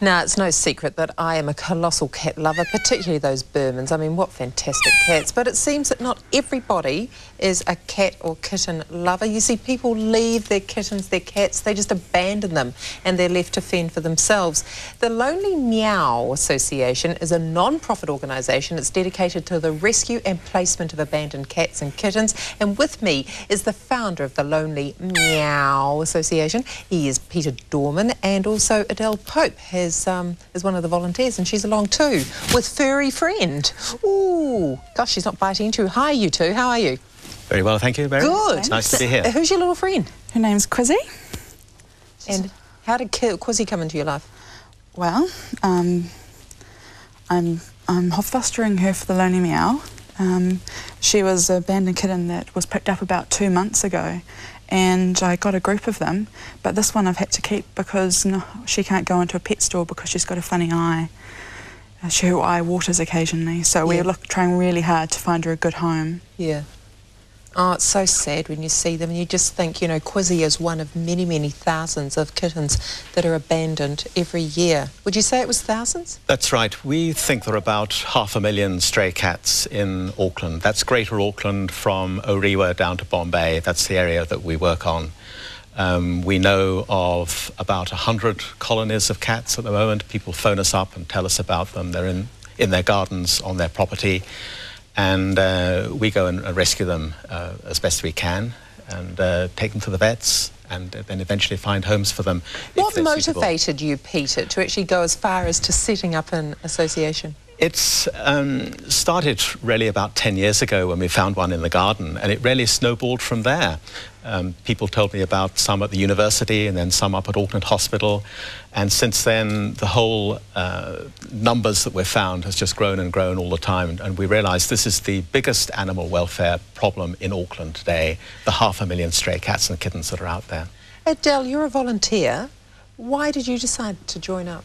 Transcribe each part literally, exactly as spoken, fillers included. Now, it's no secret that I am a colossal cat lover, particularly those Burmans. I mean, what fantastic cats. But it seems that not everybody is a cat or kitten lover. You see, people leave their kittens, their cats, they just abandon them and they're left to fend for themselves. The Lonely Miaow Association is a non-profit organisation. It's dedicated to the rescue and placement of abandoned cats and kittens. And with me is the founder of the Lonely Miaow Association. He is Peter Dormon, and also Adele Pope has Is, um, is one of the volunteers, and she's along too with furry friend. Ooh, gosh, she's not biting too. Hi, you two. How are you? Very well, thank you, Mary. Good. It's nice to be here. Who's your little friend? Her name's Quizzy. And how did Quizzy come into your life? Well, um, I'm I'm fostering her for the Lonely Miaow. Um, she was an abandoned kitten that was picked up about two months ago, and I got a group of them, but this one I've had to keep because no, she can't go into a pet store because she's got a funny eye. Uh, she, her eye waters occasionally, so yeah. we're look, trying really hard to find her a good home. Yeah. Oh, it's so sad when you see them, and you just think, you know, Quizzy is one of many, many thousands of kittens that are abandoned every year. Would you say it was thousands? That's right. We think there are about half a million stray cats in Auckland. That's Greater Auckland from Orewa down to Bombay. That's the area that we work on. Um, we know of about one hundred colonies of cats at the moment. People phone us up and tell us about them. They're in, in their gardens, on their property. And uh, we go and rescue them uh, as best we can, and uh, take them to the vets, and then eventually find homes for them. What motivated you, Peter, to actually go as far as to setting up an association? It's um, started really about ten years ago when we found one in the garden, and it really snowballed from there. Um, people told me about some at the university and then some up at Auckland Hospital, and since then the whole uh, numbers that we've found has just grown and grown all the time, and we realised this is the biggest animal welfare problem in Auckland today, the half a million stray cats and kittens that are out there. Adele, you're a volunteer. Why did you decide to join up?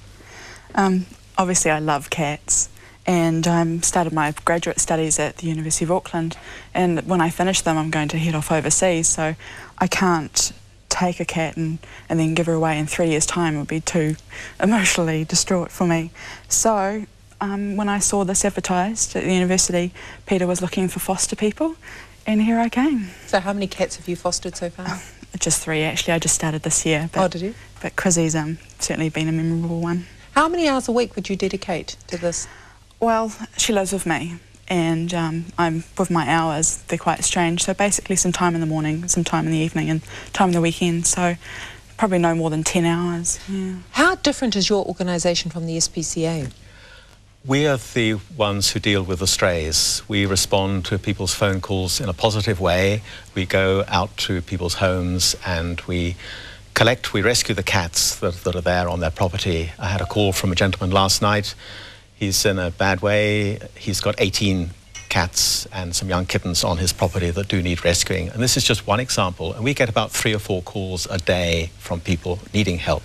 Um, obviously I love cats, and I um, started my graduate studies at the University of Auckland, and when I finish them I'm going to head off overseas, so I can't take a cat and, and then give her away in three years' time. It would be too emotionally distraught for me. So um, when I saw this advertised at the university, Peter was looking for foster people, and here I came. So how many cats have you fostered so far? Oh, just three actually, I just started this year. But, oh, did you? But Quizzy's um, certainly been a memorable one. How many hours a week would you dedicate to this? Well, she lives with me, and um, I'm with my hours. They're quite strange, so basically some time in the morning, some time in the evening, and time in the weekend, so probably no more than ten hours. Yeah. How different is your organisation from the S P C A? We are the ones who deal with the strays. We respond to people's phone calls in a positive way. We go out to people's homes and we collect, we rescue the cats that, that are there on their property. I had a call from a gentleman last night. He's in a bad way. He's got eighteen cats and some young kittens on his property that do need rescuing. And this is just one example. And we get about three or four calls a day from people needing help.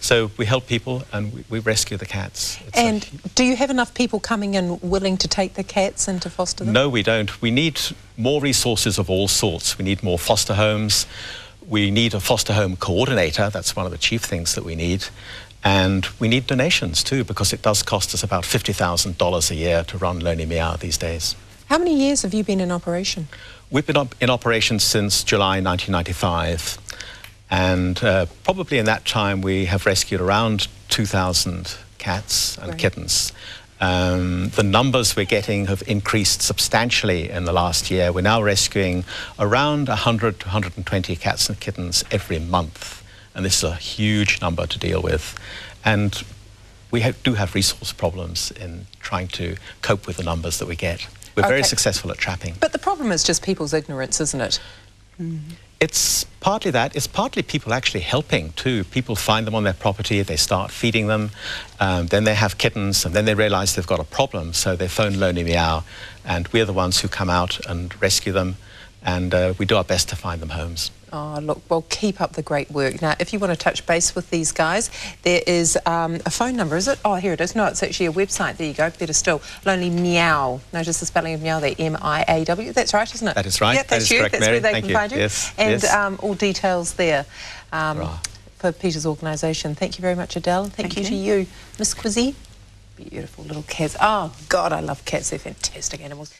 So we help people and we, we rescue the cats. It's and a, do you have enough people coming in willing to take the cats and to foster them? No, we don't. We need more resources of all sorts. We need more foster homes. We need a foster home coordinator. That's one of the chief things that we need. And we need donations too, because it does cost us about fifty thousand dollars a year to run Lonely Miaow these days. How many years have you been in operation? We've been op in operation since July nineteen ninety-five. And uh, probably in that time we have rescued around two thousand cats and right. kittens. Um, the numbers we're getting have increased substantially in the last year. We're now rescuing around one hundred to one hundred twenty cats and kittens every month. And this is a huge number to deal with. And we ha do have resource problems in trying to cope with the numbers that we get. We're okay. very successful at trapping. But the problem is just people's ignorance, isn't it? Mm-hmm. It's partly that. It's partly people actually helping too. People find them on their property, they start feeding them, um, then they have kittens, and then they realise they've got a problem, so they phone Lonely Miaow, and we're the ones who come out and rescue them, and uh, we do our best to find them homes. Oh, look, well, keep up the great work. Now, if you want to touch base with these guys, there is um, a phone number, is it? Oh, here it is. No, it's actually a website. There you go. Better still. Lonely Miaow. Notice the spelling of Miaow there, M I A W. That's right, isn't it? That is right. Yeah, that's that is you. Correct, that's Mary. Where they Thank can you. Find you. Yes, and yes. Um, all details there. Um, for Peter's organisation. Thank you very much, Adele. And thank, thank you, you to you, Miss Quizzy. Beautiful little cats. Oh, God, I love cats. They're fantastic animals.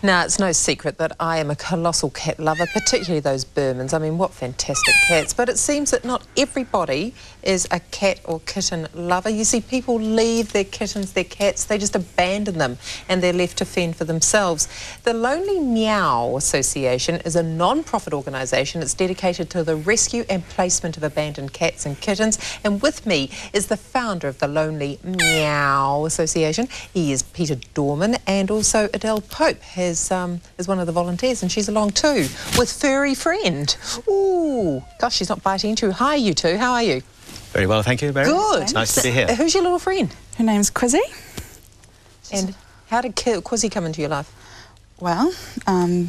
Now, it's no secret that I am a colossal cat lover, particularly those Burmans. I mean, what fantastic cats. But it seems that not everybody is a cat or kitten lover. You see, people leave their kittens, their cats, they just abandon them and they're left to fend for themselves. The Lonely Miaow Association is a non-profit organisation. It's dedicated to the rescue and placement of abandoned cats and kittens. And with me is the founder of the Lonely Miaow Association. He is Peter Dormon, and also Adele Pope has Is, um, is one of the volunteers, and she's along too with furry friend. Ooh, gosh, she's not biting too. Hi, you two. How are you? Very well, thank you. Very good. Thanks. Nice to be here. Who's your little friend? Her name's Quizzy. And how did Quizzy come into your life? Well, um,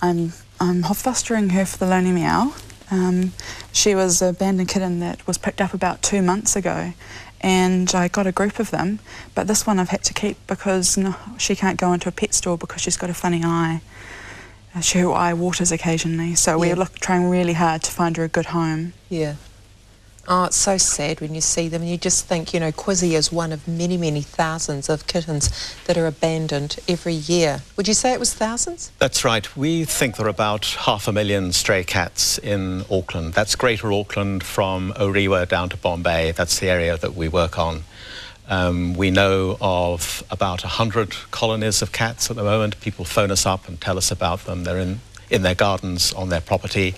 I'm I'm hoflustering her for the Lonely Miaow. Um, she was an abandoned kitten that was picked up about two months ago, and I got a group of them, but this one I've had to keep because no, she can't go into a pet store because she's got a funny eye. Uh, she her eye waters occasionally, so yeah. we're look, trying really hard to find her a good home. Yeah. Oh, it's so sad when you see them, and you just think, you know, Quizzy is one of many, many thousands of kittens that are abandoned every year. Would you say it was thousands? That's right. We think there are about half a million stray cats in Auckland. That's Greater Auckland from Orewa down to Bombay. That's the area that we work on. Um, we know of about one hundred colonies of cats at the moment. People phone us up and tell us about them. They're in, in their gardens, on their property.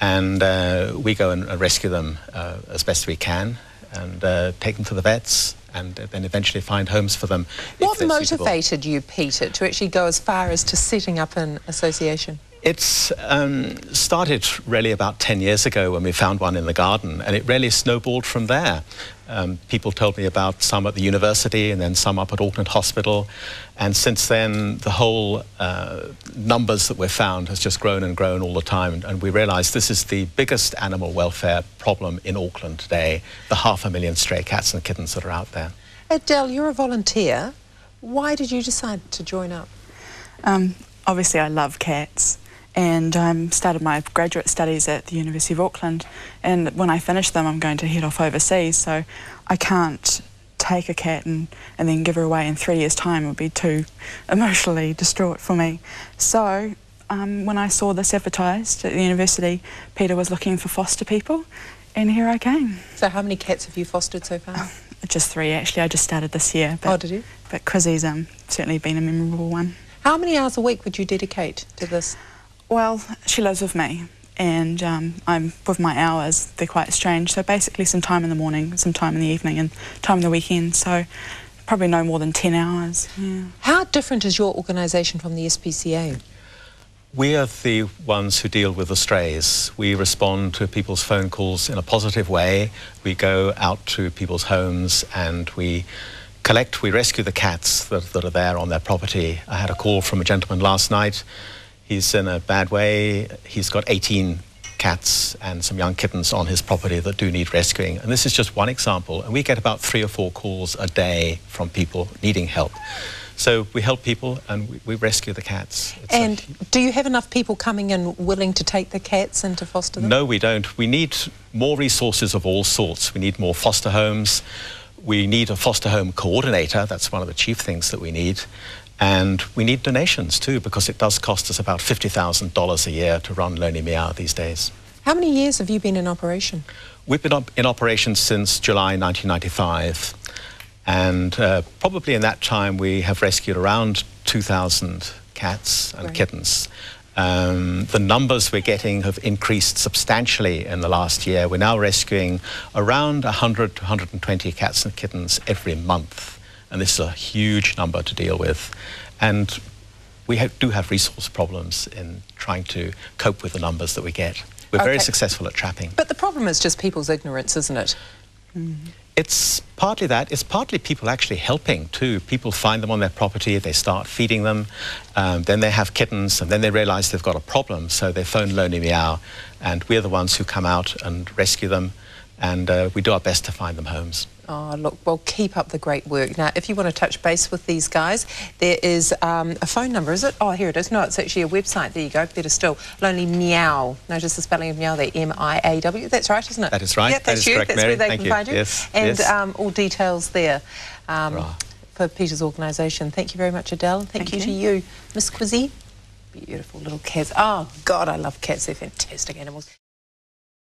And uh, we go and rescue them uh, as best we can, and uh, take them to the vets, and then eventually find homes for them. What motivated you, Peter, to actually go as far as to setting up an association? It's um, started really about ten years ago when we found one in the garden, and it really snowballed from there. Um, people told me about some at the university and then some up at Auckland Hospital, and since then the whole uh, numbers that we've found has just grown and grown all the time, and, and we realise this is the biggest animal welfare problem in Auckland today, the half a million stray cats and kittens that are out there. Adele, you're a volunteer. Why did you decide to join up? Um, obviously I love cats. And I um, started my graduate studies at the University of Auckland, and when I finish them I'm going to head off overseas, so I can't take a cat and, and then give her away in three years' time. It would be too emotionally distraught for me. So um, when I saw this advertised at the university, Peter was looking for foster people, and here I came. So how many cats have you fostered so far? Oh, just three actually, I just started this year. But, oh, did you? But Quizzy's um, certainly been a memorable one. How many hours a week would you dedicate to this? Well, she lives with me, and um, I'm with my hours, they're quite strange, so basically some time in the morning, some time in the evening, and time in the weekend, so probably no more than ten hours. Yeah. How different is your organisation from the S P C A? We are the ones who deal with the strays. We respond to people's phone calls in a positive way. We go out to people's homes and we collect, we rescue the cats that, that are there on their property. I had a call from a gentleman last night. He's in a bad way. He's got eighteen cats and some young kittens on his property that do need rescuing. And this is just one example. And we get about three or four calls a day from people needing help. So we help people and we, we rescue the cats. It's and a, do you have enough people coming in willing to take the cats and to foster them? No, we don't. We need more resources of all sorts. We need more foster homes. We need a foster home coordinator. That's one of the chief things that we need. And we need donations too, because it does cost us about fifty thousand dollars a year to run Lonely Miaow these days. How many years have you been in operation? We've been op in operation since July nineteen ninety-five. And uh, probably in that time we have rescued around two thousand cats and right. kittens. Um, the numbers we're getting have increased substantially in the last year. We're now rescuing around one hundred to one hundred twenty cats and kittens every month. And this is a huge number to deal with. And we have, do have resource problems in trying to cope with the numbers that we get. We're okay. very successful at trapping. But the problem is just people's ignorance, isn't it? Mm. It's partly that. It's partly people actually helping too. People find them on their property, they start feeding them, um, then they have kittens, and then they realise they've got a problem, so they phone Lonely Miaow, and we're the ones who come out and rescue them and uh, we do our best to find them homes. Oh, look, well, keep up the great work. Now, if you want to touch base with these guys, there is um, a phone number, is it? Oh, here it is. No, it's actually a website. There you go. Better still. Lonely Miaow. Notice the spelling of meow there, M I A W. That's right, isn't it? That is right. Yeah, that's that is you. Correct, that's Mary. Where they Thank can you. Find you. Yes, and yes. Um, all details there um, right. for Peter's organisation. Thank you very much, Adele. Thank, Thank you, you to you. Miss Quizzy. Beautiful little cats. Oh, God, I love cats. They're fantastic animals.